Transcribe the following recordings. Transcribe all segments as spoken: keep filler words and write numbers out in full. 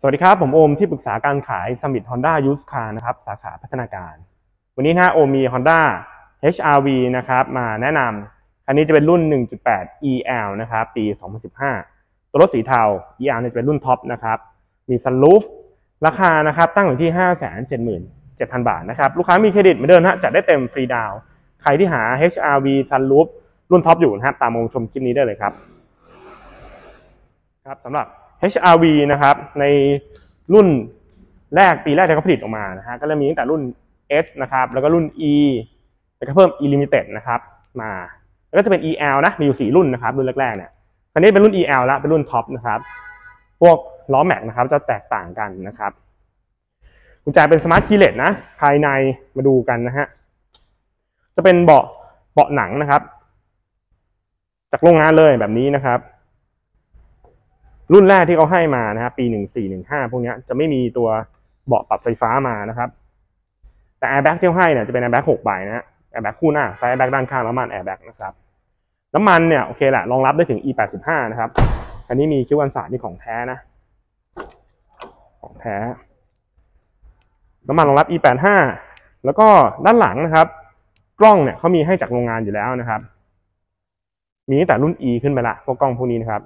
สวัสดีครับผมโอมที่ปรึกษาการขายสมิธ Honda Used Car นะครับสาขาพัฒนาการวันนี้นะโอมมี Honda เอช อาร์ วี นะครับมาแนะนำคันนี้จะเป็นรุ่น หนึ่งจุดแปด อี แอล นะครับปีสองพันสิบห้าตัวรถสีเทา อี แอล จะเป็นรุ่นท็อปนะครับมีซันรูฟราคานะครับตั้งอยู่ที่ ห้าแสนเจ็ดหมื่นเจ็ดพัน บาทนะครับลูกค้ามีเครดิตเหมือนเดิมฮะจัดได้เต็มฟรีดาวใครที่หา เอช อาร์ วี ซันรูฟรุ่นท็อปอยู่นะครับตามโอมชมคลิปนี้ได้เลยครับครับสำหรับเอช อาร์ วี นะครับในรุ่นแรกปีแรกที่เขาผลิตออกมานะฮะก็เริ่มมีตั้งแต่รุ่น S นะครับแล้วก็รุ่น E แล้วก็เพิ่ม E Limited นะครับมาแล้วก็จะเป็น อี แอล นะมีอยู่สี่รุ่นนะครับรุ่นแรกๆเนี่ยคันนี้เป็นรุ่น อี แอล แล้วเป็นรุ่นท็อปนะครับพวกล้อแม็กนะครับจะแตกต่างกันนะครับกุญแจเป็นสมาร์ทคีย์เลสนะภายในมาดูกันนะฮะจะเป็นเบาะเบาะหนังนะครับจากโรงงานเลยแบบนี้นะครับรุ่นแรกที่เขาให้มานะครับปีหนึ่งสี่หนึ่งห้าพวกนี้จะไม่มีตัวเบาะปรับไฟฟ้ามานะครับแต่ airbag ที่ให้เนี่ยจะเป็น airbag หกใบนะฮะ airbag คู่หน้าซ้าย airbag ด้านข้างแล้วมัน airbag นะครับน้ำมันเนี่ยโอเคแหละรองรับได้ถึง อี แปดสิบห้า นะครับอันนี้มีคิ้วอันสาดนี่ของแท้นะของแท้น้ำมันรองรับ อี แปดสิบห้า แล้วก็ด้านหลังนะครับกล้องเนี่ยเขามีให้จากโรงงานอยู่แล้วนะครับมีตั้งแต่รุ่น E ขึ้นไปละพวกกล้องพวกนี้นะครับ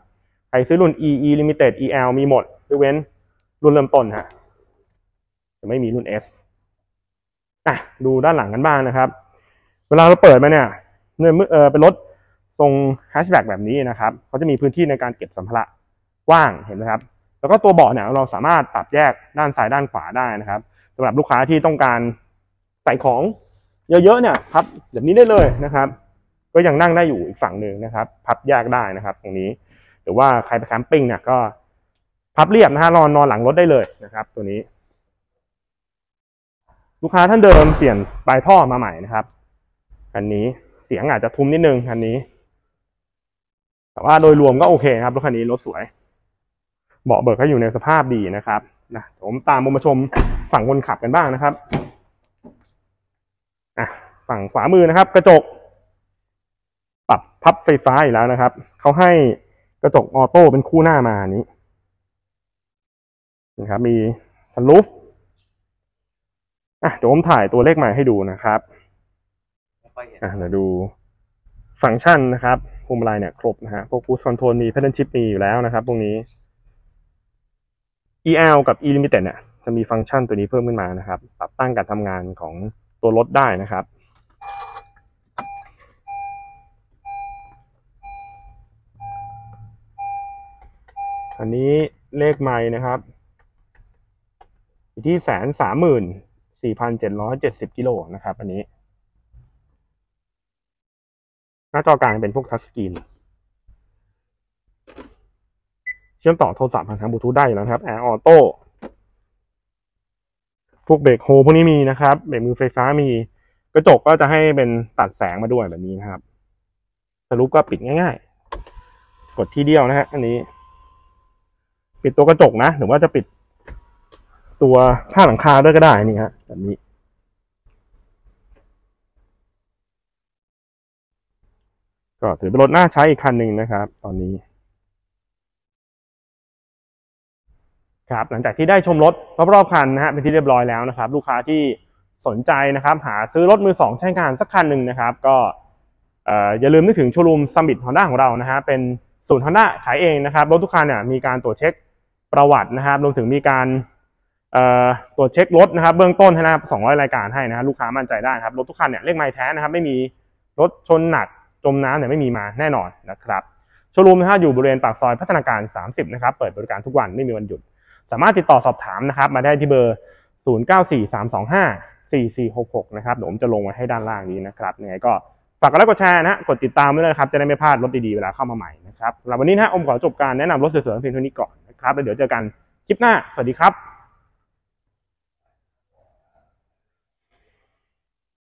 ใครซื้อรุ่น E E Limited E L มีหมดยกเว้นรุ่นเริ่มต้นฮะจะไม่มีรุ่น S อ่ะดูด้านหลังกันบ้างนะครับเวลาเราเปิดมาเนี่ยเนื่องเออเป็นรถทรงแฮชแบ็กแบบนี้นะครับเขาจะมีพื้นที่ในการเก็บสัมภาระกว้างเห็นไหมครับแล้วก็ตัวเบาะเนี่ยเราสามารถปรับแยกด้านซ้ายด้านขวาได้นะครับสำหรับลูกค้าที่ต้องการใส่ของเยอะๆเนี่ยพับแบบนี้ได้เลยนะครับก็ยังนั่งได้อยู่อีกฝั่งหนึ่งนะครับพับแยกได้นะครับตรงนี้หรือว่าใครไปแคมปิ้งเนี่ยก็พับเรียบนะฮะนอนนอนหลังรถได้เลยนะครับตัวนี้ลูกค้าท่านเดิมเปลี่ยนปลายท่อมาใหม่นะครับอันนี้เสียงอาจจะทุ้มนิดนึงอันนี้แต่ว่าโดยรวมก็โอเคครับรถคันนี้รถสวยเบาะเบิกก็อยู่ในสภาพดีนะครับนะผมตามมุมชมฝั่งคนขับกันบ้างนะครับอ่ะฝั่งขวามือนะครับกระจกปรับพับไฟฟ้าอยู่แล้วนะครับเขาให้กระจกออโต้เป็นคู่หน้ามานี้นะครับมีซันรูฟอ่ะเดี๋ยวผมถ่ายตัวเลขใหม่ให้ดูนะครับอ่ะเดี๋ยวดูฟังก์ชันนะครับพวงมาลัยเนี่ยครบนะฮะพวกคูสคอนโทรลมีแพทเทิร์นชิปมีอยู่แล้วนะครับพวกนี้ อี แอล กับ E Limited เนี่ยจะมีฟังก์ชันตัวนี้เพิ่มขึ้นมานะครับปรับตั้งการทำงานของตัวรถได้นะครับอันนี้เลขไมล์นะครับอยู่ที่แสนสามหมื่นสี่พันเจ็ดร้อยเจ็ดสิบกิโลนะครับอันนี้หน้าจอกลางเป็นพวกทัชสกรีนเชื่อมต่อโทรศัพท์ผ่านทางบลูทูธได้อยู่แล้วครับแอร์ออโต้พวกเบรกโฮพวกนี้มีนะครับเบรกมือไฟฟ้ามีกระจกก็จะให้เป็นตัดแสงมาด้วยแบบนี้นะครับสรุปก็ปิดง่ายๆกดที่เดียวนะฮะอันนี้ปิดตัวกระจกนะหรือว่าจะปิดตัวผ้าหลังคาด้วยก็ได้นี่ฮะแบบนี้ก็ถือเป็นรถน่าใช้อีกคันหนึ่งนะครับตอนนี้ครับหลังจากที่ได้ชมรถรอบๆคันนะฮะเป็นที่เรียบร้อยแล้วนะครับลูกค้าที่สนใจนะครับหาซื้อรถมือสองใช้งานสักคันหนึ่งนะครับก็อย่าลืมนึกถึงโชว์รูมซัมมิต Hondaของเรานะฮะเป็นศูนย์ Honda ขายเองนะครับรถทุกคันเนี่ยมีการตรวจเช็คประวัตินะครับรวมถึงมีการตรวจเช็ครถนะครับเบื้องต้นให้นะครับสองร้อยรายการให้นะลูกค้ามั่นใจได้ครับรถทุกคันเนี่ยเลขไมล์แท้นะครับไม่มีรถชนหนักจมน้ำเนี่ยไม่มีมาแน่นอนนะครับโชว์รูมนะฮะอยู่บริเวณปากซอยพัฒนาการสามสิบนะครับเปิดบริการทุกวันไม่มีวันหยุดสามารถติดต่อสอบถามนะครับมาได้ที่เบอร์ศูนย์ เก้า สี่ สาม สอง ห้า สี่ สี่ หก หกนะครับผมจะลงไว้ให้ด้านล่างนี้นะครับยังไงก็ฝากกดไลค์กดแชร์นะกดติดตามด้วยนะครับจะได้ไม่พลาดรถดีๆเวลาเข้ามาใหม่นะครับสำหรับวันนี้นะอมขอจบการแนะนำรถสวยๆเพียงเท่านี้ก่อนนะครับแล้วเดี๋ยวเจอกันคลิปหน้าสวัสดีครับ